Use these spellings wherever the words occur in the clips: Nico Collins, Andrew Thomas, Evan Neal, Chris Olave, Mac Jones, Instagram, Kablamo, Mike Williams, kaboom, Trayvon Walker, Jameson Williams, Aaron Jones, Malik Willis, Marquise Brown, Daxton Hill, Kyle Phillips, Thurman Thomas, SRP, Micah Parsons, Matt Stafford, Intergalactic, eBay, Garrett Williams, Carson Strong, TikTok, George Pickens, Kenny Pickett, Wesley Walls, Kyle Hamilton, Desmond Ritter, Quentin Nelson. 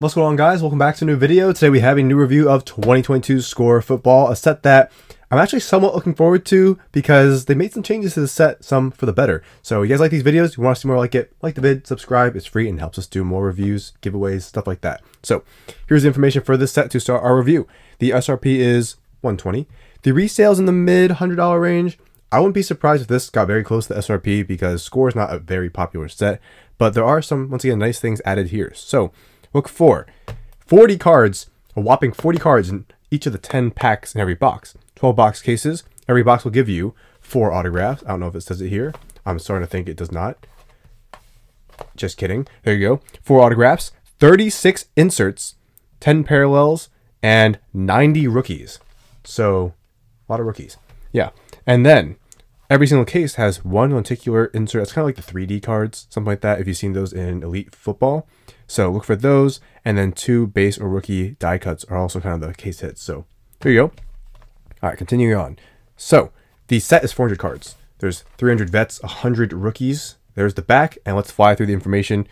What's going on, guys? Welcome back to a new video. Today we have a new review of 2022 Score Football, a set that I'm actually somewhat looking forward to because they made some changes to the set, some for the better. So if you guys like these videos, you want to see more like it, like the vid, subscribe, it's free and helps us do more reviews, giveaways, stuff like that. So here's the information for this set to start our review. The SRP is 120. The resale's in the mid $100 range. I wouldn't be surprised if this got very close to the SRP because Score is not a very popular set, but there are some, once again, nice things added here. So look for 40 cards, a whopping 40 cards in each of the 10 packs in every box. 12 box cases. Every box will give you 4 autographs. I don't know if it says it here. I'm starting to think it does not. Just kidding. There you go. 4 autographs, 36 inserts, 10 parallels, and 90 rookies. So a lot of rookies. Yeah. And then every single case has one lenticular insert. It's kind of like the 3D cards, something like that, if you've seen those in Elite Football. So look for those. And then 2 base or rookie die cuts are also kind of the case hits. So there you go. All right, continuing on. So the set is 400 cards. There's 300 vets, 100 rookies. There's the back. And let's fly through the information.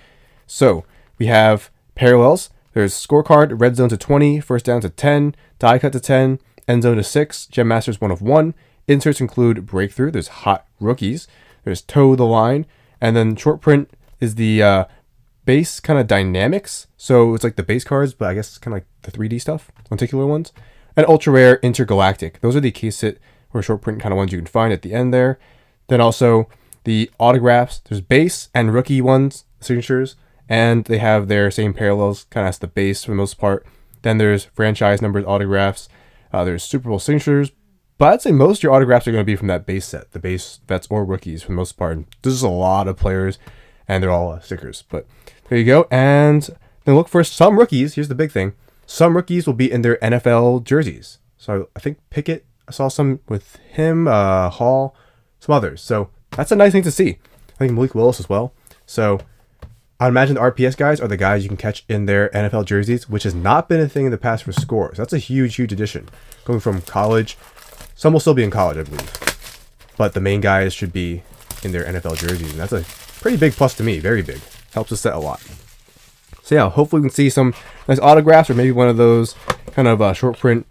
So we have parallels. There's scorecard, red zone to 20, first down to 10, die cut to 10, end zone to 6, Gem Masters 1 of 1. Inserts include breakthrough, there's hot rookies, there's toe the line, and then short print is the base kind of dynamics. So it's like the base cards, but I guess it's kind of like the 3D stuff, lenticular ones. And ultra rare intergalactic. Those are the case hit or short print kind of ones you can find at the end there. Then also the autographs, there's base and rookie ones, signatures, and they have their same parallels, kind of as the base for the most part. Then there's franchise numbers, autographs, there's Super Bowl signatures. But I'd say most of your autographs are going to be from that base set, the base vets or rookies for the most part. This is a lot of players, and they're all stickers. But there you go. And then look for some rookies. Here's the big thing. Some rookies will be in their NFL jerseys. So I think Pickett, I saw some with him, Hall, some others. So that's a nice thing to see. I think Malik Willis as well. So I'd imagine the RPS guys are the guys you can catch in their NFL jerseys, which has not been a thing in the past for Scores. So that's a huge, huge addition. Going from college. Some will still be in college, I believe. But the main guys should be in their NFL jerseys. And that's a pretty big plus to me. Very big. Helps us set a lot. So yeah, hopefully we can see some nice autographs or maybe one of those kind of short print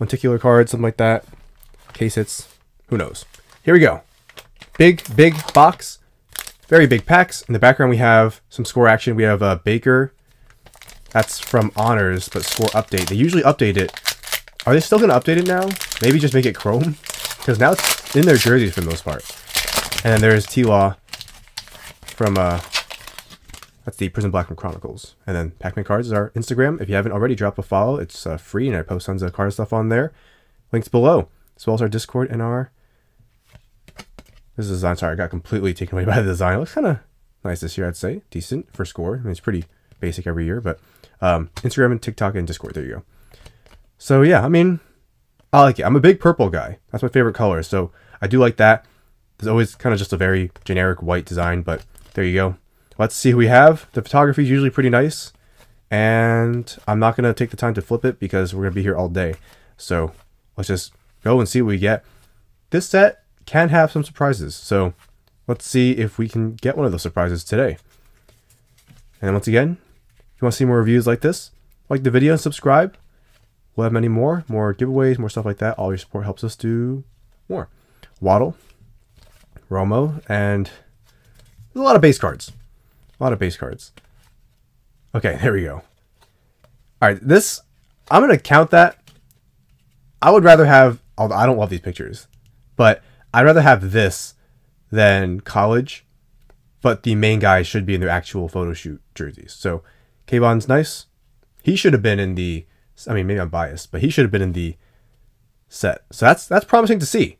lenticular cards, something like that. Case hits. Who knows? Here we go. Big, big box. Very big packs. In the background we have some Score action. We have Baker. That's from Honors, but Score update. They usually update it. Are they still going to update it now? Maybe just make it chrome? Because now it's in their jerseys for the most part. And then there's T-Law from, that's the Prison Blackman Chronicles. And then Pac-Man Cards is our Instagram. If you haven't already, drop a follow. It's free and I post tons of card stuff on there. Links below. As well as our Discord and our... This is a design. Sorry, I got completely taken away by the design. It looks kind of nice this year, I'd say. Decent for Score. I mean, it's pretty basic every year, but Instagram and TikTok and Discord. There you go. So yeah, I mean, I like it. I'm a big purple guy. That's my favorite color, so I do like that. There's always kind of just a very generic white design, but there you go. Let's see who we have. The photography is usually pretty nice, and I'm not going to take the time to flip it because we're going to be here all day. So let's just go and see what we get. This set can have some surprises, so let's see if we can get one of those surprises today. And once again, if you want to see more reviews like this, like the video and subscribe. We'll have many more giveaways, more stuff like that. All your support helps us do more. Waddle, Romo, and a lot of base cards. A lot of base cards. Okay, there we go. All right, this, I'm going to count that. I would rather have, although I don't love these pictures, but I'd rather have this than college. But the main guys should be in their actual photo shoot jerseys. So Kayvon's nice. He should have been in the... I mean, maybe I'm biased, but he should have been in the set. So that's promising to see.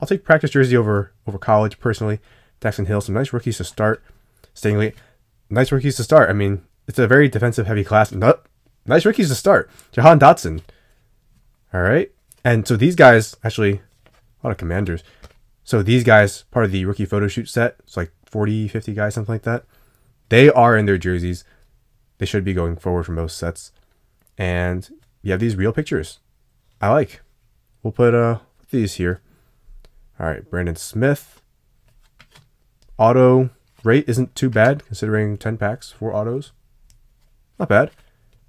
I'll take practice jersey over college, personally. Daxton Hill, some nice rookies to start. Stingley, nice rookies to start. I mean, it's a very defensive-heavy class. Nope. Nice rookies to start. Jahan Dotson. All right. And so these guys, actually, a lot of commanders. So these guys, part of the rookie photo shoot set, it's like 40, 50 guys, something like that. They are in their jerseys. They should be going forward for most sets. And you have these real pictures. I like. We'll put these here. All right, Brandon Smith. Auto rate isn't too bad, considering 10 packs, 4 autos. Not bad.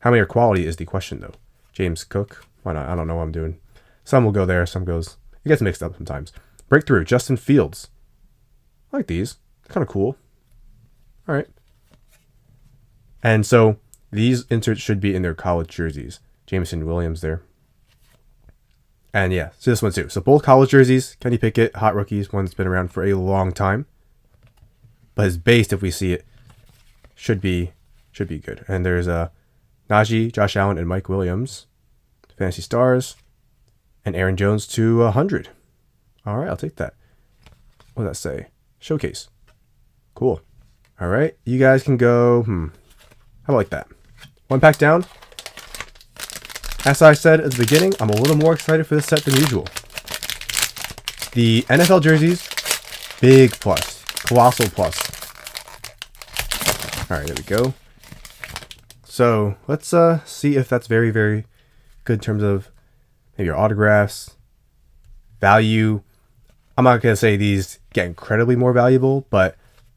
How many are quality is the question, though. James Cook. Why not? I don't know what I'm doing. Some will go there. Some goes... It gets mixed up sometimes. Breakthrough. Justin Fields. I like these. They're kind of cool. All right. And so these inserts should be in their college jerseys. Jameson Williams there. And yeah, so this one too. So both college jerseys, Kenny Pickett, hot rookies, one that's been around for a long time. But his base, if we see it, should be good. And there's Najee, Josh Allen, and Mike Williams. Fantasy Stars. And Aaron Jones to 100. All right, I'll take that. What does that say? Showcase. Cool. All right, you guys can go, how about like that? One pack down. As I said at the beginning, I'm a little more excited for this set than usual. The NFL jerseys, big plus, colossal plus. All right, there we go. So let's see if that's very, very good in terms of maybe your autographs, value. I'm not going to say these get incredibly more valuable, but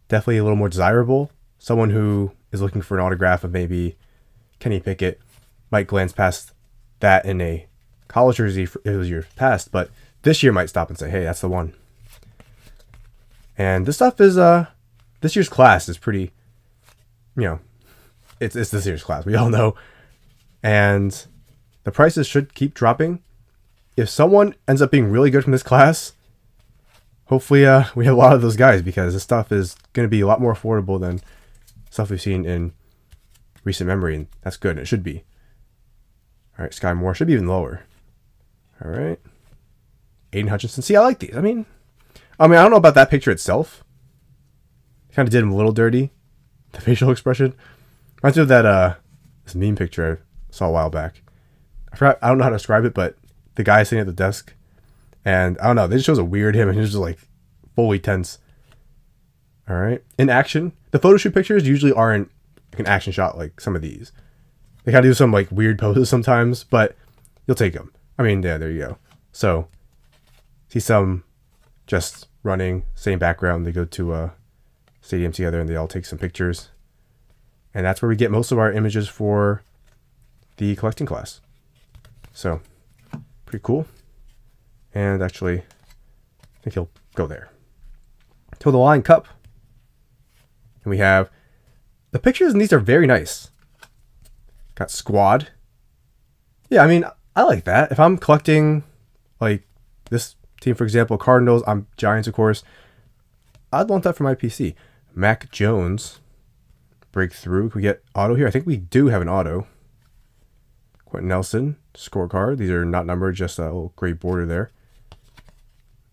definitely a little more desirable. Someone who is looking for an autograph of maybe Kenny Pickett might glance past that in a college jersey for it was your past, but this year might stop and say, hey, that's the one. And this stuff is this year's class is pretty, you know, it's this year's class, we all know. And the prices should keep dropping. If someone ends up being really good from this class, hopefully we have a lot of those guys, because this stuff is going to be a lot more affordable than stuff we've seen in recent memory, and that's good. And it should be. All right, Sky Moore should be even lower. All right, Aiden Hutchinson. See, I like these. I mean, I don't know about that picture itself. Kind of did him a little dirty. The facial expression reminds me of that this meme picture I saw a while back. I forgot. I don't know how to describe it, but the guy sitting at the desk. And I don't know, they just shows a weird him, and he's just like fully tense. All right, in action, the photo shoot pictures usually aren't like an action shot like some of these. They kind of do some like weird poses sometimes, but you'll take them. I mean, yeah, there you go. So see some just running, same background. They go to a stadium together, and they all take some pictures, and that's where we get most of our images for the collecting class. So pretty cool. And actually, I think he'll go there. To the Lion Cup. And we have the pictures, and these are very nice. Got squad. Yeah, I mean, I like that. If I'm collecting, like, this team, for example, Cardinals, I'm Giants, of course. I'd want that for my PC. Mac Jones. Breakthrough. Can we get auto here? I think we do have an auto. Quentin Nelson. Scorecard. These are not numbered, just a little gray border there.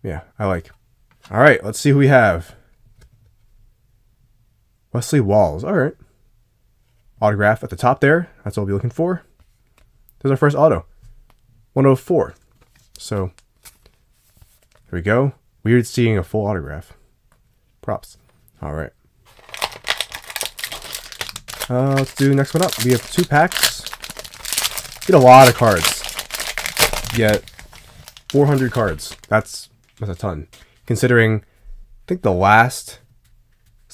Yeah, I like. All right, let's see who we have. Wesley Walls. All right. Autograph at the top there. That's what we'll be looking for. There's our first auto. 104. So, here we go. Weird seeing a full autograph. Props. All right. Let's do next one up. We have two packs. Get a lot of cards. Get 400 cards. That's a ton, considering I think it's the last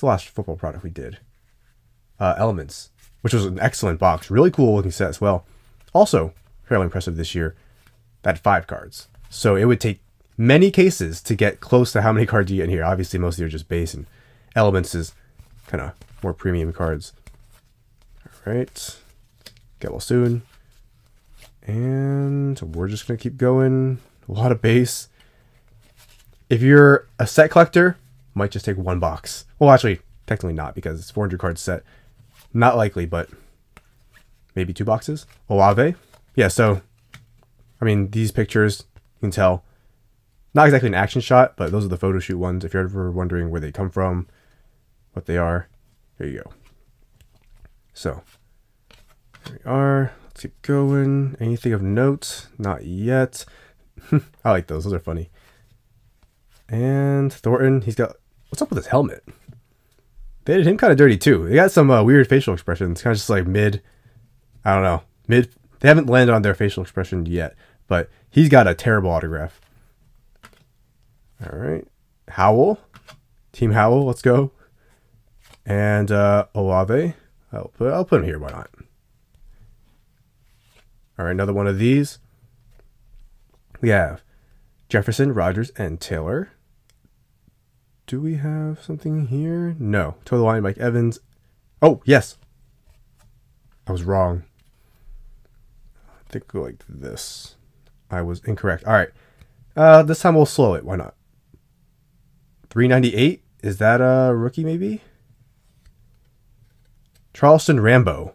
football product we did, Elements, which was an excellent box, really cool looking set as well. Also fairly impressive this year, that 5 cards. So it would take many cases to get close to how many cards you get in here. Obviously most of you are just base, and Elements is kind of more premium cards. All right, get well soon, and we're just gonna keep going. A lot of base. If you're a set collector, might just take one box. Well, actually, technically not, because it's 400 card set. Not likely, but maybe 2 boxes. Olave. Yeah, so, I mean, these pictures, you can tell, not exactly an action shot, but those are the photo shoot ones. If you're ever wondering where they come from, what they are, there you go. So, there we are. Let's keep going. Anything of note? Not yet. I like those. Those are funny. And Thornton, he's got... What's up with his helmet? They did him kind of dirty, too. They got some weird facial expressions. Kind of just like mid... I don't know. Mid... They haven't landed on their facial expression yet. But he's got a terrible autograph. Alright. Howell. Team Howell, let's go. And Olave. I'll put him here, why not? All right, another one of these. We have Jefferson, Rogers, and Taylor. Do we have something here? No. Total line, Mike Evans. Oh, yes. I was wrong. I think go like this. I was incorrect. All right. This time we'll slow it. Why not? 398. Is that a rookie maybe? Charleston Rambo.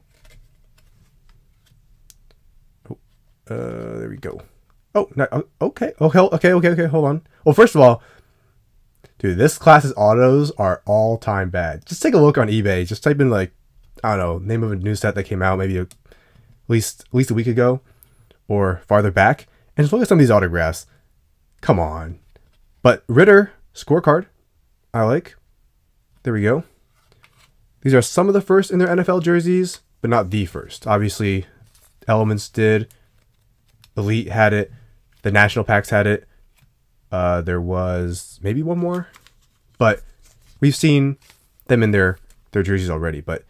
Oh, there we go. Oh, no, okay. Oh, hell, okay. Hold on. Well, first of all, dude, this class's autos are all-time bad. Just take a look on eBay. Just type in, like, I don't know, name of a new set that came out maybe at least a week ago or farther back. And just look at some of these autographs. Come on. But Ritter, scorecard, I like. There we go. These are some of the first in their NFL jerseys, but not the first. Obviously, Elements did. Elite had it. The National Packs had it. There was maybe one more, but we've seen them in their jerseys already. But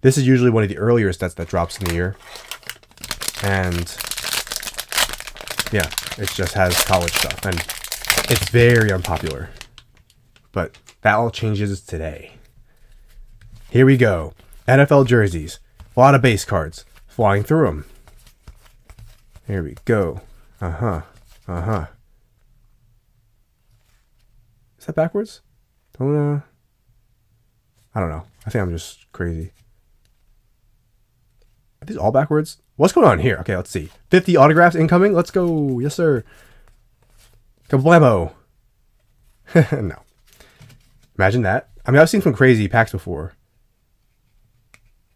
this is usually one of the earlier sets that drops in the year. And yeah, it just has college stuff and it's very unpopular, but that all changes today. Here we go. NFL jerseys, a lot of base cards flying through them. Here we go. Is that backwards? I don't know. I think I'm just crazy. Are these all backwards? What's going on here? Okay, let's see. 50 autographs incoming. Let's go. Yes, sir. Kablamo. No. Imagine that. I mean, I've seen some crazy packs before.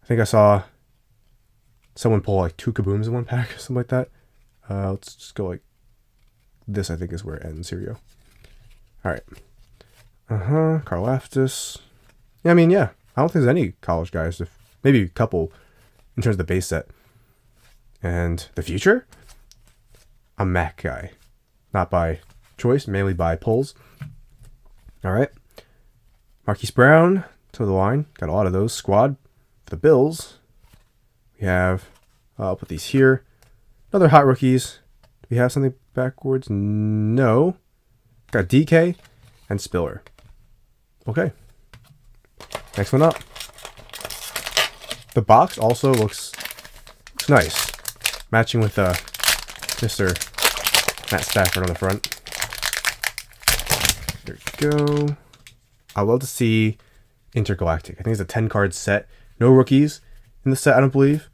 I think I saw someone pull like 2 kabooms in one pack or something like that. Let's just go like this, I think is where it ends. Here we go. All right. Carl Aftis. Yeah, I mean, yeah. I don't think there's any college guys. Maybe a couple in terms of the base set. And the future? A Mac guy. Not by choice, mainly by polls. All right. Marquise Brown to the line. Got a lot of those. Squad for the Bills. We have... I'll put these here. Another hot rookies. Do we have something backwards? No. Got DK and Spiller. Okay. Next one up. The box also looks nice. Matching with Mr. Matt Stafford on the front. There we go. I love to see Intergalactic. I think it's a 10-card set. No rookies in the set, I don't believe.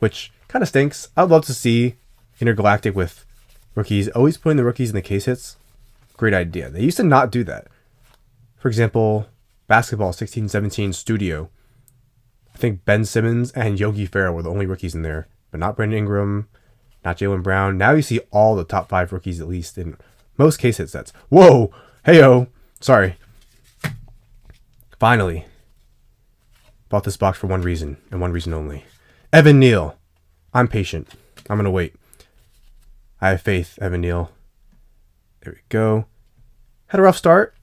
Which kind of stinks. I'd love to see Intergalactic with rookies. Always putting the rookies in the case hits. Great idea. They used to not do that. For example, basketball 16-17 studio. I think Ben Simmons and Yogi Ferrell were the only rookies in there, but not Brandon Ingram, not Jaylen Brown. Now you see all the top 5 rookies, at least in most case hit sets. Whoa! Heyo! Sorry. Finally. Bought this box for one reason, and one reason only. Evan Neal. I'm patient. I'm gonna wait. I have faith, Evan Neal. There we go. Had a rough start,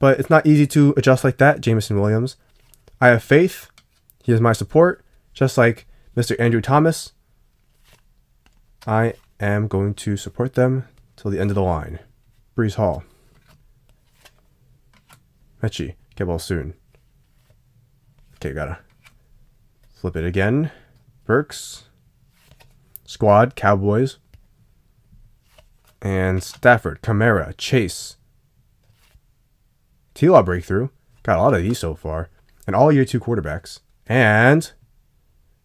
but it's not easy to adjust like that. Jameson Williams. I have faith. He has my support. Just like Mr. Andrew Thomas. I am going to support them till the end of the line. Brees Hall. Mechie. Get ball soon. Okay, gotta flip it again. Burks. Squad. Cowboys. And Stafford, Kamara, Chase. T-Law breakthrough. Got a lot of these so far. And all year 2 quarterbacks. And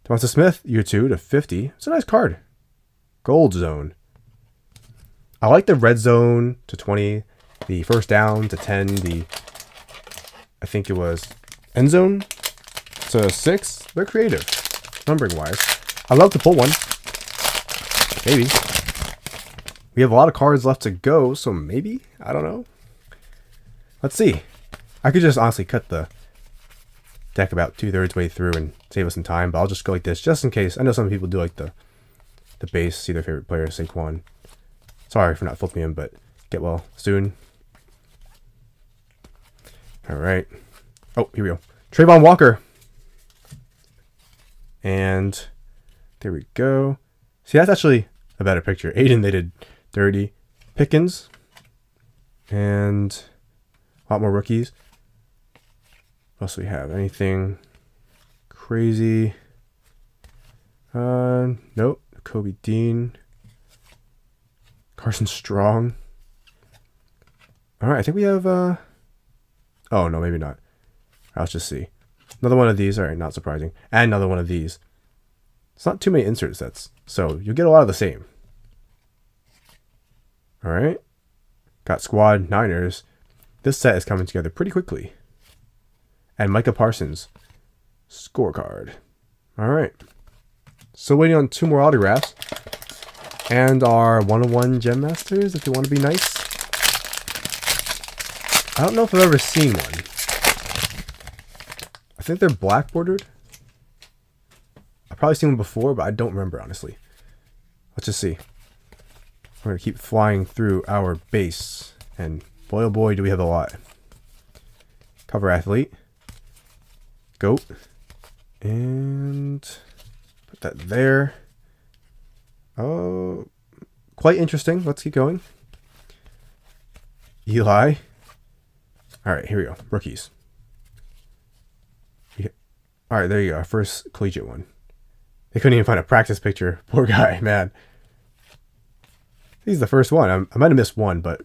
Devonta Smith, year 2 to 50. It's a nice card. Gold zone. I like the red zone to 20. The first down to 10. The, I think it was end zone to 6. They're creative. Numbering wise. I'd love to pull one. Maybe. We have a lot of cards left to go, so maybe? I don't know. Let's see. I could just honestly cut the deck about 2/3 way through and save us some time, but I'll just go like this just in case. I know some people do like the base, see their favorite player, Saquon. Sorry for not flipping him, but get well soon. Alright. Oh, here we go. Trayvon Walker. And there we go. See, that's actually a better picture. Aiden, they did 30. Pickens. And a lot more rookies. What else do we have? Anything crazy? Nope. Kobe Dean. Carson Strong. All right, I think we have... Oh, no, maybe not. Let's just see. Another one of these. All right, not surprising. And another one of these. It's not too many insert sets, so you'll get a lot of the same. All right. Got squad Niners. This set is coming together pretty quickly. And Micah Parsons. Scorecard. All right. So waiting on two more autographs. And our 101 Gem Masters, if you want to be nice. I don't know if I've ever seen one. I think they're black bordered. I've probably seen one before, but I don't remember, honestly. Let's just see. We're going to keep flying through our base. And boy, oh boy, do we have a lot. Cover athlete. Goat. And put that there. Oh, quite interesting. Let's keep going. Eli. All right, here we go. Rookies. All right, there you go. Our first collegiate one. They couldn't even find a practice picture. Poor guy, man. He's the first one. I might have missed one, but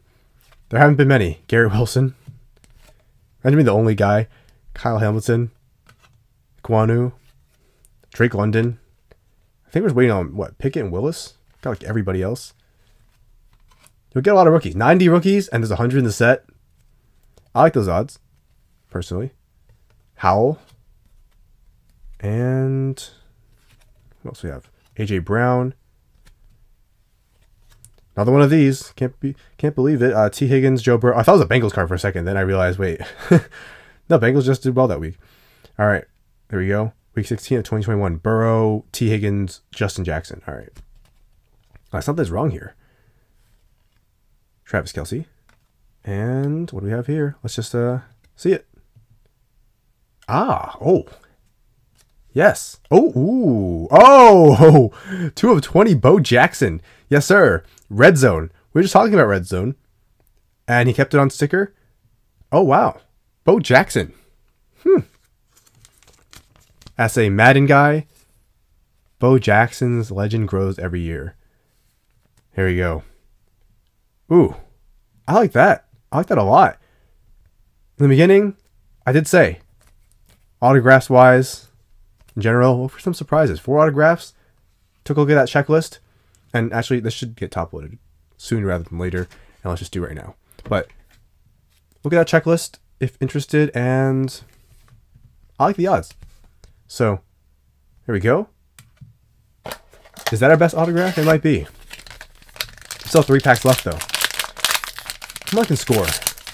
there haven't been many. Garrett Wilson. Imagine being the only guy. Kyle Hamilton. Kwanu. Drake London. I think we're just waiting on, what, Pickett and Willis? Got like everybody else. You'll get a lot of rookies. 90 rookies, and there's 100 in the set. I like those odds, personally. Howell. And what else we have? AJ Brown. Another one of these. Can't believe it. T. Higgins, Joe Burrow. I thought it was a Bengals card for a second. Then I realized, wait. No, Bengals just did well that week. All right. There we go. Week 16 of 2021. Burrow, T. Higgins, Justin Jackson. All right. Something's wrong here. Travis Kelce. And what do we have here? Let's just see it. Ah. Oh. Yes. Oh, ooh. Oh, 2 of 20, Bo Jackson. Yes, sir. Red Zone. We were just talking about Red Zone. And he kept it on sticker. Oh, wow. Bo Jackson. As a Madden guy, Bo Jackson's legend grows every year. Here we go. Ooh. I like that. I like that a lot. In the beginning, I did say, autographs-wise... In general, look for some surprises. 4 autographs. Took a look at that checklist. And actually, this should get top loaded sooner rather than later. And let's just do it right now. But look at that checklist if interested. And I like the odds. So here we go. Is that our best autograph? It might be. Still 3 packs left, though. I'm liking Score.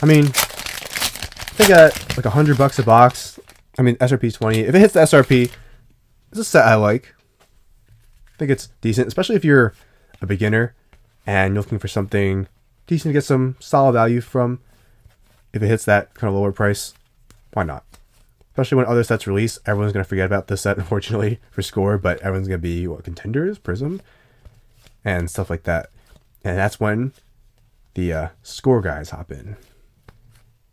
I mean, I think at like $100 a box. I mean, SRP 20. If it hits the SRP, it's a set I like. I think it's decent, especially if you're a beginner and you're looking for something decent to get some solid value from. If it hits that kind of lower price, why not? Especially when other sets release, everyone's going to forget about this set, unfortunately, for Score, but everyone's going to be, what, Contenders, Prism, and stuff like that. And that's when the Score guys hop in.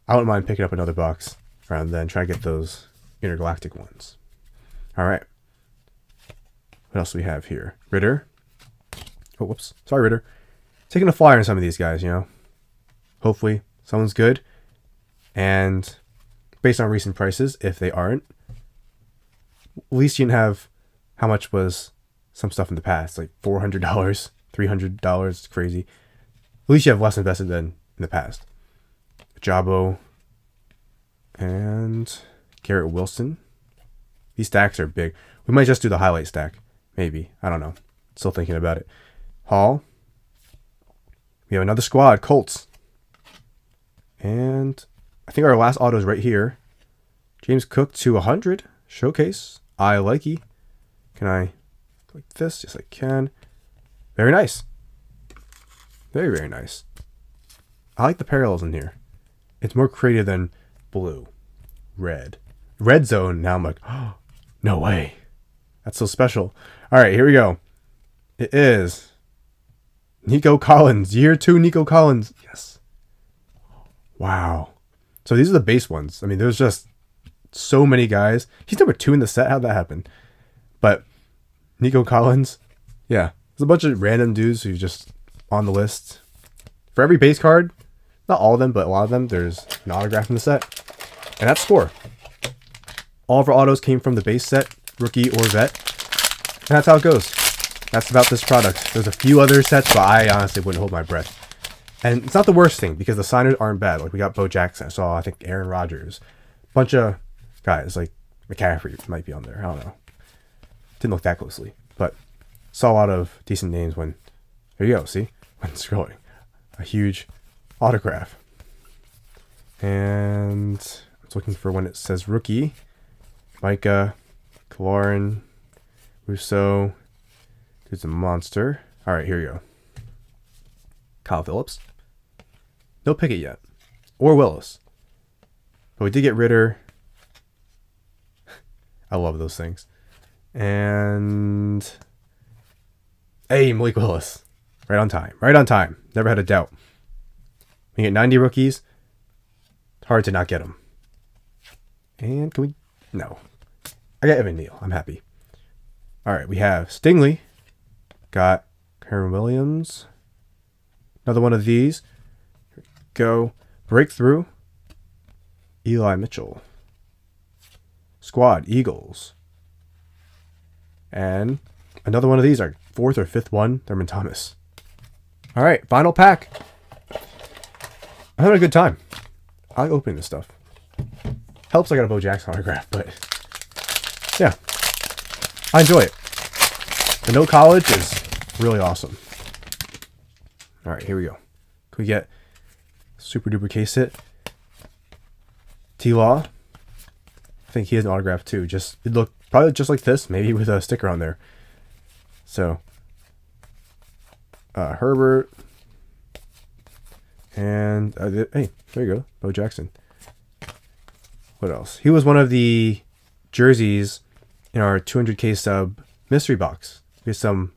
I wouldn't mind picking up another box rather than try to get those Intergalactic ones. All right. What else do we have here? Ritter. Oh, whoops. Sorry, Ritter. Taking a flyer on some of these guys, you know. Hopefully someone's good. And based on recent prices, if they aren't, at least you didn't have how much was some stuff in the past, like $400, $300. It's crazy. At least you have less invested than in the past. Jabo. And Garrett Wilson. These stacks are big. We might just do the highlight stack. Maybe. I don't know. Still thinking about it. Hall. We have another squad. Colts. And I think our last auto is right here. James Cook to 100. Showcase. I likey. Can I click this? Yes, I can. Very nice. Very, very nice. I like the parallels in here. It's more creative than... blue, red, red zone. Now I'm like, oh, no way. That's so special. All right, here we go. It is Nico Collins, year two Nico Collins. Yes. Wow. So these are the base ones. I mean, there's just so many guys. He's number 2 in the set. How'd that happen? But Nico Collins, yeah. There's a bunch of random dudes who just on the list. For every base card, not all of them, but a lot of them, there's an autograph in the set. And that's Score. All of our autos came from the base set, rookie or vet. And that's how it goes. That's about this product. There's a few other sets, but I honestly wouldn't hold my breath. And it's not the worst thing, because the signers aren't bad. Like, we got Bo Jackson. I saw, I think, Aaron Rodgers. Bunch of guys, like McCaffrey might be on there. I don't know. Didn't look that closely. But saw a lot of decent names when... There you go, see? When scrolling. A huge autograph. And... I was looking for when it says rookie. Micah, Kaloran, Rousseau... He's a monster. All right, here we go. Kyle Phillips. No Pickett yet. Or Willis. But we did get Ritter. I love those things. And... Hey, Malik Willis. Right on time. Right on time. Never had a doubt. We get 90 rookies. Hard to not get them. And can we... No. I got Evan Neal. I'm happy. All right, we have Stingley. Got Garrett Williams. Another one of these. Here we go. Breakthrough. Eli Mitchell. Squad. Eagles. And another one of these. Our 4th or 5th one. Thurman Thomas. Alright. Final pack. I'm having a good time. I like opening this stuff. Helps I got a Bo Jackson autograph, but yeah. I enjoy it. The no college is really awesome. All right, here we go. Can we get super duper case hit? T-Law. I think he has an autograph too. Just it looked probably just like this, maybe with a sticker on there. So Herbert and hey, there you go, Bo Jackson. What else? He was one of the jerseys in our 200K sub mystery box. We had some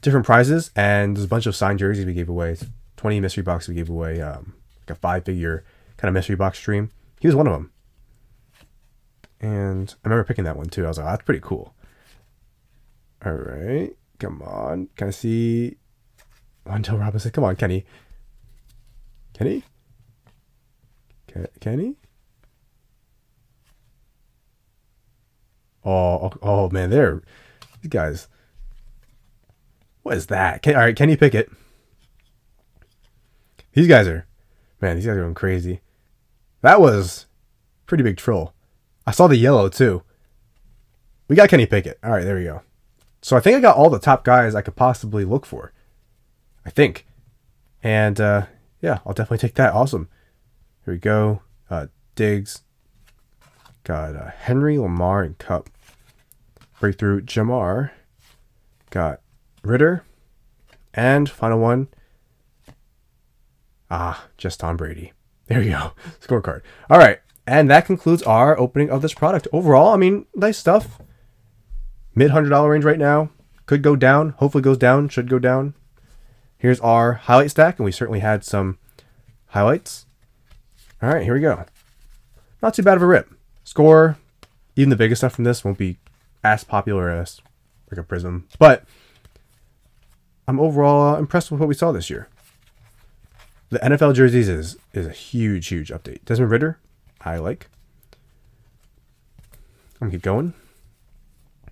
different prizes, and there's a bunch of signed jerseys we gave away. 20 mystery boxes we gave away, like a 5-figure kind of mystery box stream. He was one of them. And I remember picking that one too. I was like, oh, that's pretty cool. All right, come on. Can I see? Montel Robinson, come on, Kenny. Kenny? Kenny? Oh man, there. These guys. What is that? All right, Kenny Pickett. These guys are, man, these guys are going crazy. That was pretty big troll. I saw the yellow too. We got Kenny Pickett. All right, there we go. So I think I got all the top guys I could possibly look for. I think. And yeah, I'll definitely take that. Awesome. Here we go. Diggs. Got Henry, Lamar, and Cup. Breakthrough, Jamar. Got Ritter. And final one. Ah, just Tom Brady. There you go. Scorecard. All right. And that concludes our opening of this product. Overall, I mean, nice stuff. Mid-$100 range right now. Could go down. Hopefully goes down. Should go down. Here's our highlight stack. And we certainly had some highlights. All right. Here we go. Not too bad of a rip. Score, even the biggest stuff from this won't be as popular as like a Prism, but I'm overall impressed with what we saw this year. The NFL jerseys is a huge, huge update. Desmond Ritter, I like. I'm gonna keep going.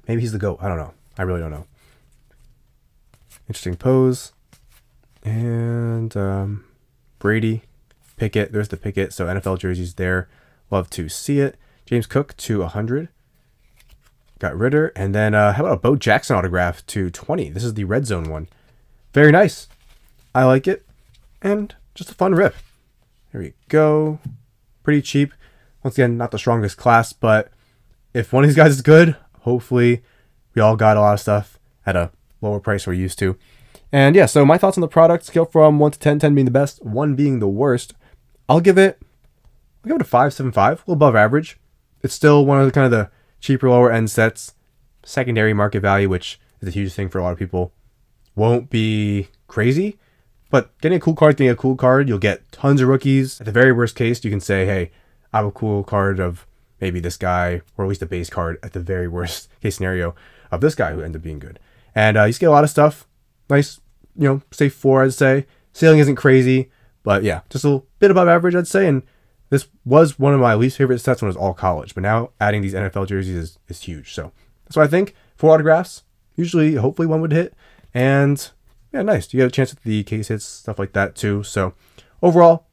Maybe he's the GOAT. I don't know. I really don't know. Interesting pose. And Brady, Pickett. There's the Pickett. So NFL jerseys there. Love to see it. James Cook to 100. Got Ritter. And then how about a Bo Jackson autograph to 20? This is the red zone one. Very nice. I like it. And just a fun rip. There we go. Pretty cheap. Once again, not the strongest class, but if one of these guys is good, hopefully we all got a lot of stuff at a lower price we're used to. And yeah, so my thoughts on the product scale from 1 to 10, 10 being the best, 1 being the worst. I'll give it a 5.75, a little above average. It's still one of the cheaper, lower end sets, secondary market value, which is a huge thing for a lot of people. Won't be crazy, but getting a cool card, getting a cool card, you'll get tons of rookies. At the very worst case, you can say, hey, I have a cool card of maybe this guy, or at least a base card at the very worst case scenario of this guy who ended up being good. And you just get a lot of stuff. Nice, you know, safe four, I'd say. Ceiling isn't crazy, but yeah, just a little bit above average, I'd say. And this was one of my least favorite sets when it was all college, but now adding these NFL jerseys is huge. So that's what I think. 4 autographs, usually, hopefully one would hit. And yeah, nice. You get a chance at the case hits, stuff like that too. So overall,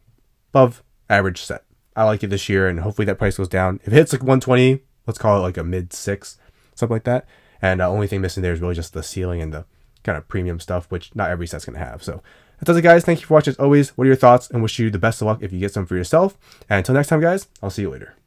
above average set. I like it this year, and hopefully that price goes down. If it hits like 120, let's call it like a mid-6, something like that. And the only thing missing there is really just the ceiling and the kind of premium stuff, which not every set's going to have. So that does it, guys. Thank you for watching as always. What are your thoughts? And wish you the best of luck if you get some for yourself. And until next time, guys, I'll see you later.